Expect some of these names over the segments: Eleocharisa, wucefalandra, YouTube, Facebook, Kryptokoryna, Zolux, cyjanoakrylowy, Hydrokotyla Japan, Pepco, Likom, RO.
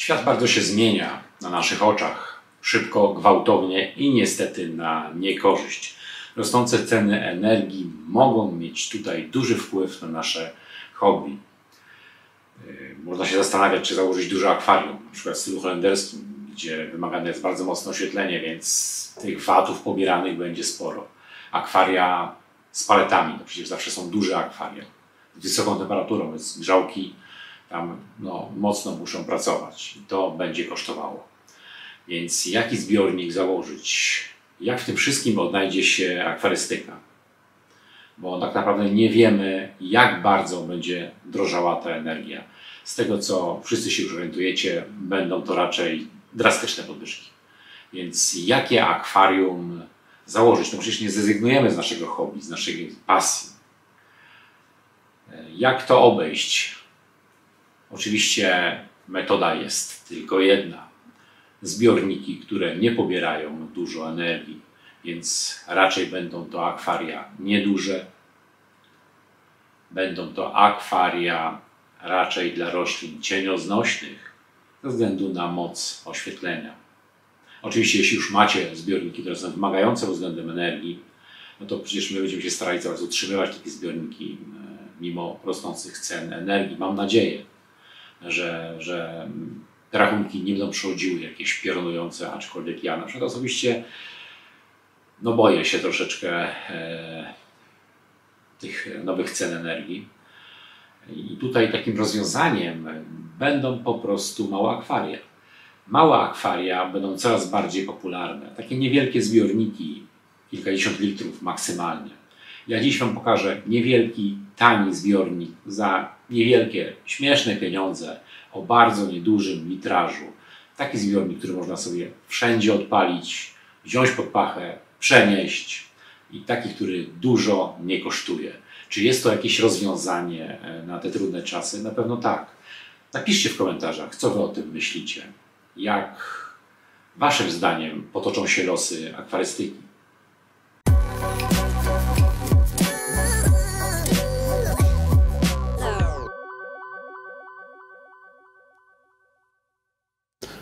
Świat bardzo się zmienia na naszych oczach, szybko, gwałtownie i niestety na niekorzyść. Rosnące ceny energii mogą mieć tutaj duży wpływ na nasze hobby. Można się zastanawiać, czy założyć duże akwarium, na przykład w stylu holenderskim, gdzie wymagane jest bardzo mocne oświetlenie, więc tych watów pobieranych będzie sporo. Akwaria z paletami, to przecież zawsze są duże akwaria, z wysoką temperaturą, więc grzałki tam mocno muszą pracować i to będzie kosztowało. Więc jaki zbiornik założyć? Jak w tym wszystkim odnajdzie się akwarystyka? Bo tak naprawdę nie wiemy, jak bardzo będzie drożała ta energia. Z tego, co wszyscy się już orientujecie, będą to raczej drastyczne podwyżki. Więc jakie akwarium założyć? No przecież nie zrezygnujemy z naszego hobby, z naszej pasji. Jak to obejść? Oczywiście metoda jest tylko jedna. Zbiorniki, które nie pobierają dużo energii, więc raczej będą to akwaria nieduże. Będą to akwaria raczej dla roślin cienionośnych ze względu na moc oświetlenia. Oczywiście jeśli już macie zbiorniki, które są wymagające pod względem energii, no to przecież my będziemy się starali cały czas utrzymywać takie zbiorniki mimo rosnących cen energii. Mam nadzieję, że te rachunki nie będą przychodziły jakieś piorunujące, aczkolwiek ja na przykład osobiście boję się troszeczkę tych nowych cen energii. I tutaj takim rozwiązaniem będą po prostu małe akwaria. Małe akwaria będą coraz bardziej popularne. Takie niewielkie zbiorniki, kilkadziesiąt litrów maksymalnie. Ja dziś Wam pokażę niewielki, tani zbiornik za niewielkie, śmieszne pieniądze o bardzo niedużym litrażu. Taki zbiornik, który można sobie wszędzie odpalić, wziąć pod pachę, przenieść i taki, który dużo nie kosztuje. Czy jest to jakieś rozwiązanie na te trudne czasy? Na pewno tak. Napiszcie w komentarzach, co Wy o tym myślicie. Jak Waszym zdaniem potoczą się losy akwarystyki?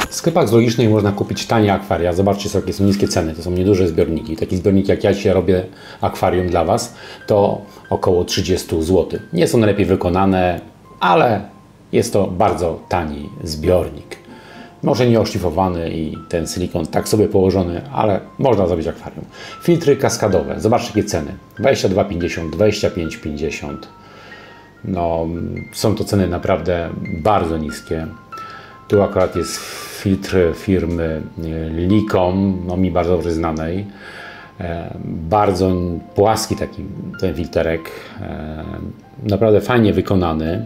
W sklepach zoologicznych można kupić tanie akwaria. Zobaczcie, jakie są niskie ceny. To są nieduże zbiorniki. Taki zbiornik, jak ja dzisiaj robię akwarium dla Was, to około 30 zł. Nie są najlepiej wykonane, ale jest to bardzo tani zbiornik. Może nie oszlifowany i ten silikon tak sobie położony, ale można zrobić akwarium. Filtry kaskadowe. Zobaczcie, jakie ceny. 22,50, 25,50. Są to ceny naprawdę bardzo niskie. Tu akurat jest filtr firmy Likom, mi bardzo dobrze znanej. Bardzo płaski taki ten filterek, naprawdę fajnie wykonany,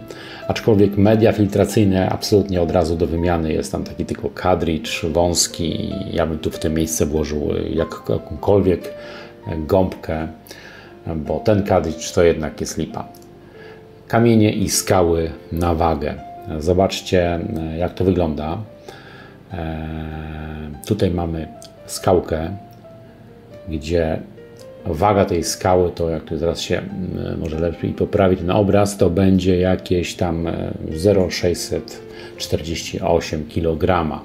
aczkolwiek media filtracyjne absolutnie od razu do wymiany. Jest tam taki tylko kadridż wąski i ja bym tu w tym miejsce włożył jakąkolwiek gąbkę, bo ten kadridż to jednak jest lipa. Kamienie i skały na wagę. Zobaczcie, jak to wygląda. Tutaj mamy skałkę, gdzie waga tej skały, to jak tu zaraz się może lepiej poprawić na obraz, to będzie jakieś tam 0,648 kg.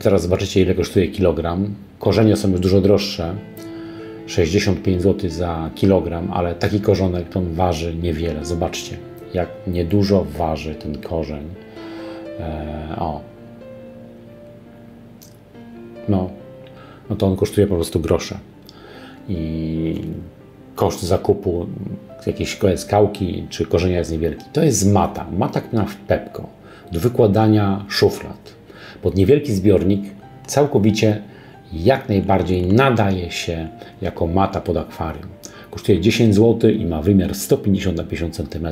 Zaraz zobaczycie, ile kosztuje kilogram. Korzenie są już dużo droższe. 65 zł za kilogram, ale taki korzonek to on waży niewiele. Zobaczcie, jak niedużo waży ten korzeń. To on kosztuje po prostu grosze. I koszt zakupu jakiejś skałki czy korzenia jest niewielki. To jest mata. Mata w Pepco do wykładania szuflad. Pod niewielki zbiornik całkowicie jak najbardziej nadaje się jako mata pod akwarium. Kosztuje 10 zł i ma wymiar 150 na 50 cm.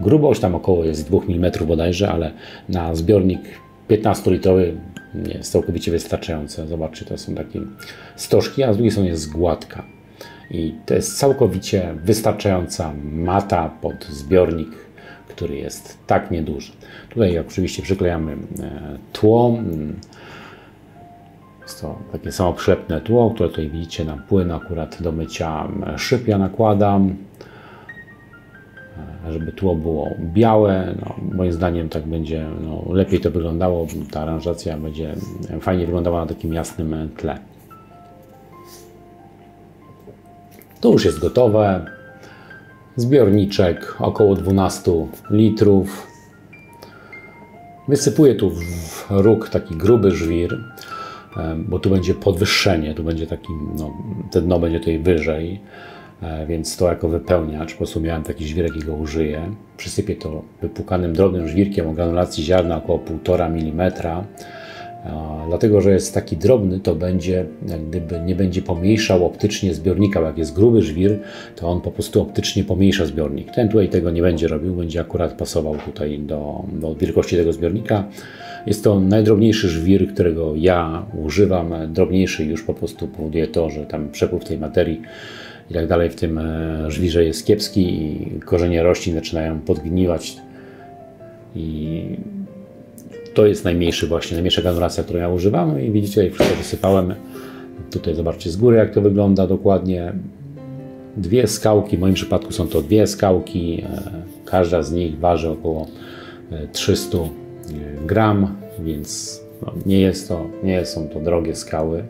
Grubość tam około jest 2 mm bodajże, ale na zbiornik 15-litrowy jest całkowicie wystarczające. Zobaczcie, to są takie stożki, a z drugiej strony jest gładka. I to jest całkowicie wystarczająca mata pod zbiornik, który jest tak nieduży. Tutaj oczywiście przyklejamy tło. Jest to takie samoprzylepne tło, które tutaj widzicie, nam płyn akurat do mycia szyb ja nakładam. żeby tło było białe. No, moim zdaniem tak będzie, no, lepiej to wyglądało, ta aranżacja będzie fajnie wyglądała na takim jasnym tle. To już jest gotowe. Zbiorniczek około 12 litrów. Wysypuję tu w róg taki gruby żwir, bo tu będzie podwyższenie, tu będzie taki, no, te dno będzie tutaj wyżej, więc to jako wypełniacz, po prostu miałem taki żwirek i go użyję. Przysypię to wypłukanym drobnym żwirkiem o granulacji ziarna około 1,5 mm. Dlatego, że jest taki drobny, to będzie, jak gdyby nie będzie pomniejszał optycznie zbiornika, bo jak jest gruby żwir, to on po prostu optycznie pomniejsza zbiornik. Ten tutaj tego nie będzie robił, będzie akurat pasował tutaj do wielkości tego zbiornika. Jest to najdrobniejszy żwir, którego ja używam. Drobniejszy już po prostu powoduje to, że tam przepływ tej materii i tak dalej w tym żwirze jest kiepski i korzenie roślin zaczynają podgniwać i to jest najmniejszy właśnie, najmniejsza granulacja, którą ja używam i widzicie, jak wszystko wysypałem. Tutaj zobaczcie z góry, jak to wygląda dokładnie. Dwie skałki, w moim przypadku są to dwie skałki. Każda z nich waży około 300 gram, więc no, nie są to drogie skały.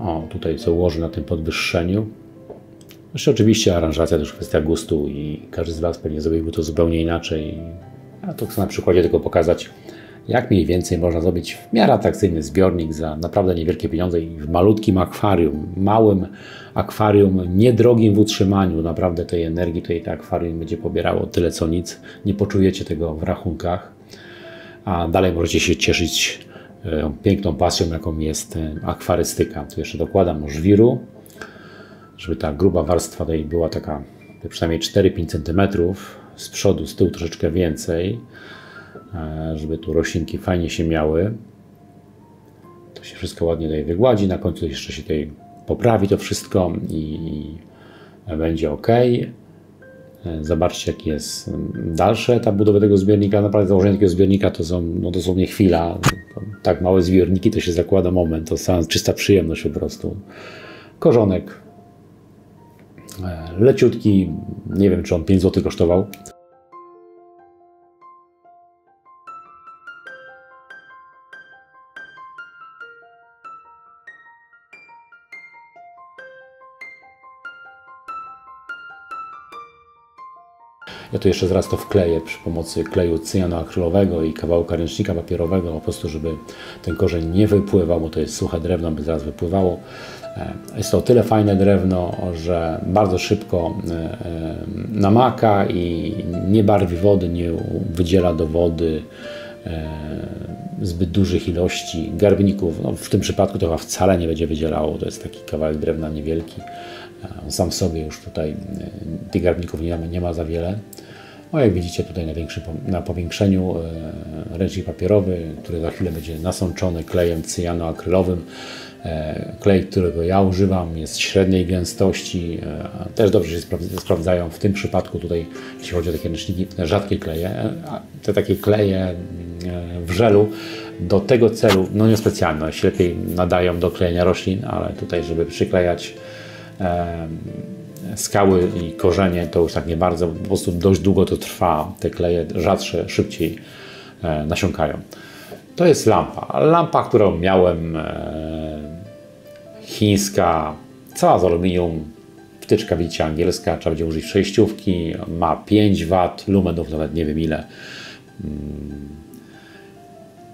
O, tutaj co ułożę na tym podwyższeniu. Jeszcze oczywiście aranżacja to już kwestia gustu i każdy z Was pewnie zrobiłby to zupełnie inaczej. A to chcę na przykładzie tylko pokazać, jak mniej więcej można zrobić w miarę atrakcyjny zbiornik za naprawdę niewielkie pieniądze i w malutkim akwarium, małym akwarium, niedrogim w utrzymaniu. Naprawdę tej energii tutaj to akwarium będzie pobierało tyle co nic. Nie poczujecie tego w rachunkach, a dalej możecie się cieszyć piękną pasją, jaką jest akwarystyka. Tu jeszcze dokładam żwiru, żeby ta gruba warstwa tutaj była taka przynajmniej 4-5 cm. Z przodu, z tyłu troszeczkę więcej, żeby tu roślinki fajnie się miały. To się wszystko ładnie tutaj wygładzi, na końcu jeszcze się tutaj poprawi to wszystko i będzie ok. Zobaczcie, jaki jest dalszy etap budowy tego zbiornika. Naprawdę założenie takiego zbiornika to są, no, dosłownie chwila. Tak małe zbiorniki to się zakłada moment, to sama czysta przyjemność po prostu. Korzonek. Leciutki, nie wiem, czy on 5 zł kosztował. Ja tu jeszcze zaraz to wkleję przy pomocy kleju cyjanoakrylowego i kawałka ręcznika papierowego, po prostu żeby ten korzeń nie wypływał, bo to jest suche drewno, by zaraz wypływało. Jest to o tyle fajne drewno, że bardzo szybko namaka i nie barwi wody, nie wydziela do wody zbyt dużych ilości barwników. No, w tym przypadku to chyba wcale nie będzie wydzielało, to jest taki kawałek drewna niewielki. Sam w sobie już tutaj tych barwników nie ma za wiele. O, jak widzicie tutaj na powiększeniu ręcznik papierowy, który za chwilę będzie nasączony klejem cyjanoakrylowym. Klej, którego ja używam, jest średniej gęstości, też dobrze się sprawdzają w tym przypadku tutaj, jeśli chodzi o takie ręczniki, rzadkie kleje, te takie kleje w żelu do tego celu, no niespecjalne, się lepiej nadają do klejenia roślin, ale tutaj, żeby przyklejać skały i korzenie, to już tak nie bardzo, po prostu dość długo to trwa, te kleje rzadsze, szybciej nasiąkają. To jest lampa, którą miałem, chińska, cała z aluminium, wtyczka widzicie angielska, trzeba będzie użyć przejściówki, ma 5 W, lumenów nawet nie wiem ile.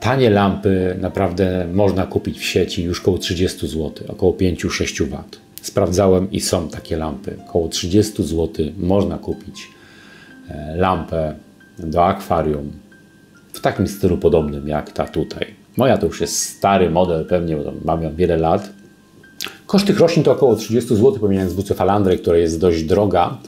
Tanie lampy naprawdę można kupić w sieci już około 30 zł, około 5-6 W. Sprawdzałem i są takie lampy, około 30 zł można kupić lampę do akwarium w takim stylu podobnym jak ta tutaj. Moja to już jest stary model pewnie, bo mam ją wiele lat. Koszt tych roślin to około 30 zł, pomijając wucefalandrę, która jest dość droga.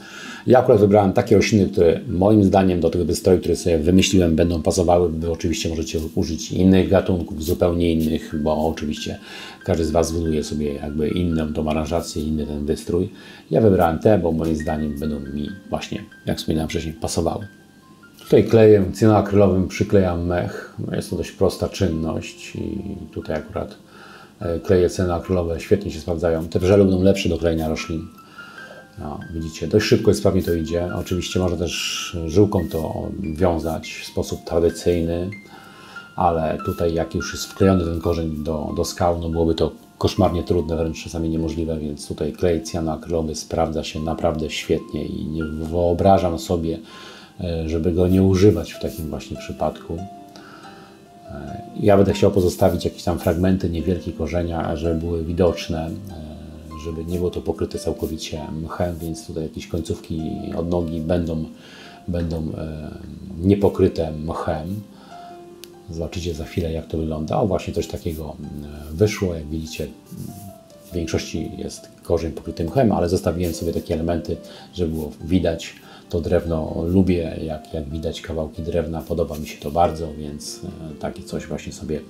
Ja akurat wybrałem takie rośliny, które moim zdaniem do tego wystroju, który sobie wymyśliłem, będą pasowały. Wy oczywiście możecie użyć innych gatunków, zupełnie innych, bo oczywiście każdy z Was buduje sobie jakby inną tą aranżację, inny ten wystrój. Ja wybrałem te, bo moim zdaniem będą mi właśnie, jak wspominałem wcześniej, pasowały. Tutaj klejem cyjanoakrylowym przyklejam mech. Jest to dość prosta czynność i tutaj akurat kleje cyjanoakrylowe świetnie się sprawdzają. Te w żelu będą lepsze do klejenia roślin. No, widzicie, dość szybko i sprawnie to idzie. Oczywiście można też żyłką to wiązać w sposób tradycyjny, ale tutaj jak już jest wklejony ten korzeń do skał, no byłoby to koszmarnie trudne, wręcz czasami niemożliwe, więc tutaj klej cyjanoakrylowy sprawdza się naprawdę świetnie i nie wyobrażam sobie, żeby go nie używać w takim właśnie przypadku. Ja będę chciał pozostawić jakieś tam fragmenty, niewielkie korzenia, żeby były widoczne, żeby nie było to pokryte całkowicie mchem, więc tutaj jakieś końcówki odnogi będą niepokryte mchem. Zobaczycie za chwilę, jak to wygląda. O, właśnie coś takiego wyszło. Jak widzicie, w większości jest korzeń pokryty mchem, ale zostawiłem sobie takie elementy, żeby było widać to drewno. Lubię, jak widać kawałki drewna, podoba mi się to bardzo, więc takie coś właśnie sobie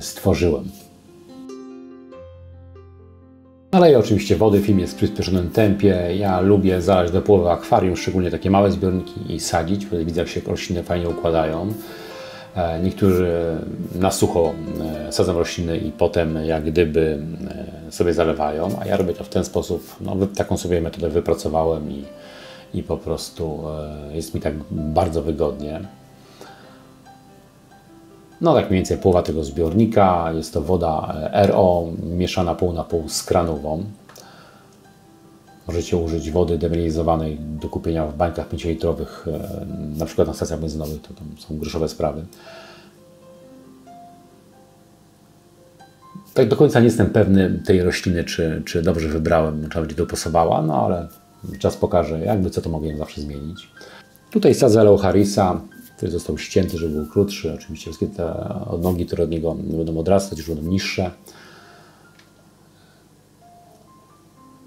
stworzyłem. Ale i oczywiście wody, film jest w przyspieszonym tempie. Ja lubię zalać do połowy akwarium, szczególnie takie małe zbiorniki, i sadzić, bo widzę, jak się rośliny fajnie układają. Niektórzy na sucho sadzą rośliny i potem jak gdyby sobie zalewają, a ja robię to w ten sposób, no, taką sobie metodę wypracowałem i po prostu jest mi tak bardzo wygodnie. No tak mniej więcej połowa tego zbiornika, jest to woda RO mieszana pół na pół z kranową. Możecie użyć wody demineralizowanej do kupienia w bańkach 5-litrowych, na przykład na stacjach benzynowych, to tam są groszowe sprawy. Tak do końca nie jestem pewny tej rośliny, czy dobrze wybrałem, czy będzie dopasowała, no ale czas pokaże, jakby co, to mogę ją zawsze zmienić. Tutaj sadzę Eleocharisa, który został ścięty, żeby był krótszy. Oczywiście wszystkie te odnogi, które od niego będą odrastać, już będą niższe.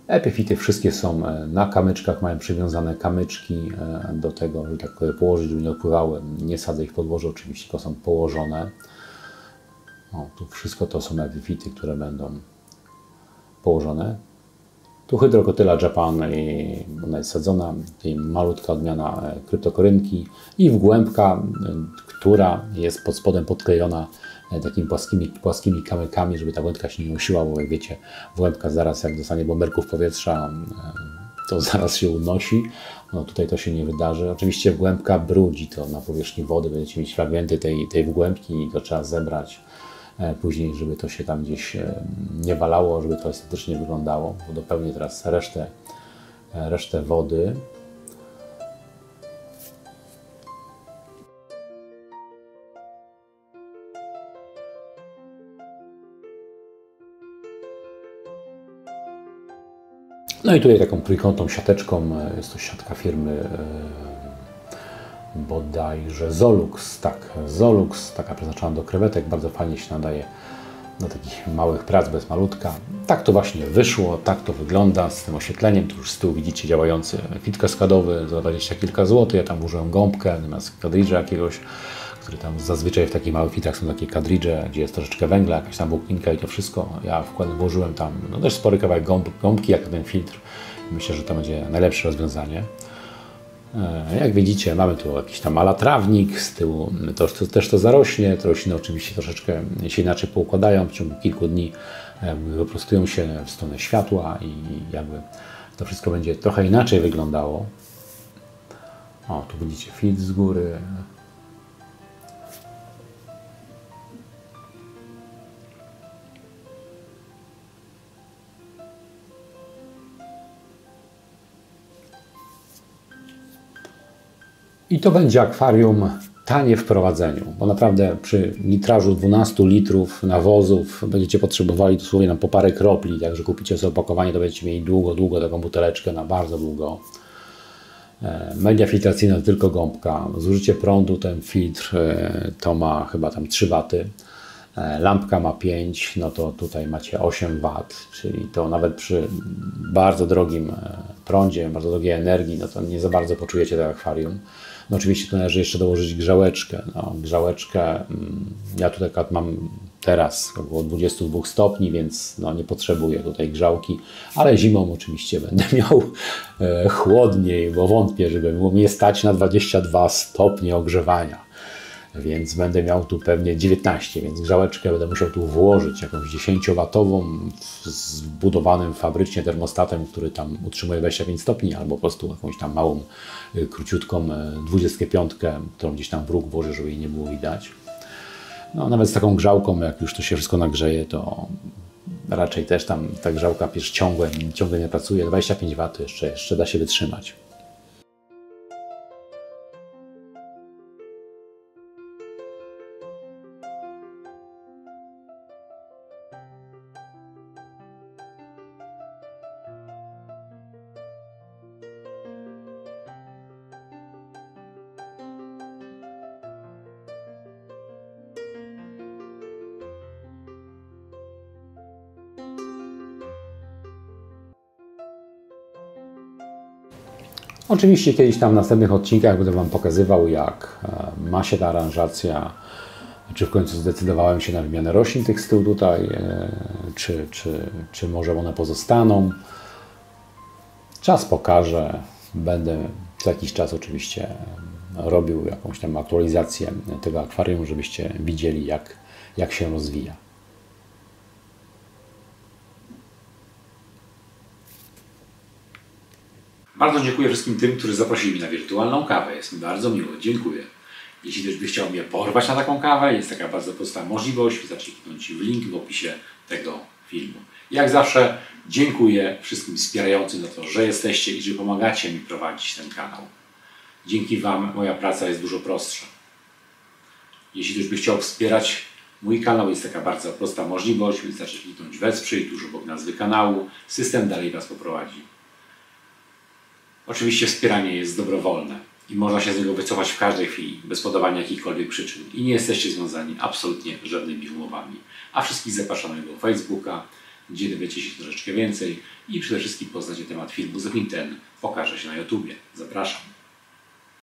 Epifity wszystkie są na kamyczkach, mają przywiązane kamyczki do tego, żeby tak położyć, żeby nie odpływały. Nie sadzę ich w podłożu, oczywiście, tylko są położone. O, tu wszystko to są epifity, które będą położone. Tu Hydrokotyla Japan, i ona jest sadzona, tutaj malutka odmiana kryptokorynki i wgłębka, która jest pod spodem podklejona takimi płaskimi kamykami, żeby ta wędka się nie unosiła, bo jak wiecie, wędka zaraz jak dostanie bomberków powietrza, to zaraz się unosi. No tutaj to się nie wydarzy. Oczywiście wędka brudzi to na powierzchni wody, będziecie mieć fragmenty tej wędki i to trzeba zebrać później, żeby to się tam gdzieś nie walało, żeby to estetycznie wyglądało. Dopełnię teraz resztę wody. No i tutaj taką trójkątną siateczką, jest to siatka firmy bodajże Zolux, tak, Zolux, taka przeznaczona do krewetek, bardzo fajnie się nadaje do takich małych prac, bez malutka. Tak to właśnie wyszło, tak to wygląda z tym oświetleniem, tu już z tyłu widzicie działający fit kaskadowy za 20 kilka złotych, ja tam użyłem gąbkę, natomiast kadridża jakiegoś, który tam zazwyczaj w takich małych fitrach są takie kadridże, gdzie jest troszeczkę węgla, jakaś tam włókninka i to wszystko. Ja włożyłem tam no, też spory kawałek gąbki, jak ten filtr. Myślę, że to będzie najlepsze rozwiązanie. Jak widzicie, mamy tu jakiś tam alatrawnik, z tyłu też to zarośnie, te rośliny oczywiście troszeczkę się inaczej poukładają, w ciągu kilku dni wyprostują się w stronę światła i jakby to wszystko będzie trochę inaczej wyglądało. O, tu widzicie filtr z góry. I to będzie akwarium tanie w prowadzeniu, bo naprawdę przy litrażu 12 litrów nawozów będziecie potrzebowali dosłownie nam po parę kropli, także kupicie sobie opakowanie, to będziecie mieli długo taką buteleczkę, na bardzo długo. Media filtracyjne tylko gąbka, zużycie prądu, ten filtr to ma chyba tam 3 waty, lampka ma 5, no to tutaj macie 8 wat, czyli to nawet przy bardzo drogim prądzie, bardzo drogiej energii, no to nie za bardzo poczujecie to akwarium. No oczywiście tu należy jeszcze dołożyć grzałeczkę. No, grzałeczkę ja tutaj mam teraz około 22 stopni, więc no, nie potrzebuję tutaj grzałki, ale zimą oczywiście będę miał chłodniej, bo wątpię, żeby było mnie stać na 22 stopnie ogrzewania. więc będę miał tu pewnie 19, więc grzałeczkę będę musiał tu włożyć, jakąś 10-watową zbudowanym fabrycznie termostatem, który tam utrzymuje 25 stopni, albo po prostu jakąś tam małą, króciutką 25, którą gdzieś tam w róg włożę, żeby jej nie było widać. No, nawet z taką grzałką, jak już to się wszystko nagrzeje, to raczej też tam ta grzałka przecież ciągle nie pracuje, 25 W jeszcze da się wytrzymać. Oczywiście kiedyś tam w następnych odcinkach będę Wam pokazywał, jak ma się ta aranżacja, czy w końcu zdecydowałem się na wymianę roślin tych z tyłu tutaj, czy może one pozostaną. Czas pokaże. Będę za jakiś czas oczywiście robił jakąś tam aktualizację tego akwarium, żebyście widzieli, jak się rozwija. Bardzo dziękuję wszystkim tym, którzy zaprosili mnie na wirtualną kawę. Jest mi bardzo miło. Dziękuję. Jeśli też byś chciał mnie porwać na taką kawę, jest taka bardzo prosta możliwość. Wystarczy kliknąć w link w opisie tego filmu. Jak zawsze dziękuję wszystkim wspierającym za to, że jesteście i że pomagacie mi prowadzić ten kanał. Dzięki Wam moja praca jest dużo prostsza. Jeśli też byś chciał wspierać mój kanał, jest taka bardzo prosta możliwość. Wystarczy kliknąć wesprzyj tuż obok nazwy kanału. System dalej Was poprowadzi. Oczywiście wspieranie jest dobrowolne i można się z niego wycofać w każdej chwili, bez podawania jakichkolwiek przyczyn i nie jesteście związani absolutnie żadnymi umowami. A wszystkich zapraszam na jego Facebooka, gdzie dowiecie się troszeczkę więcej i przede wszystkim poznacie temat filmu, zanim ten pokaże się na YouTubie. Zapraszam.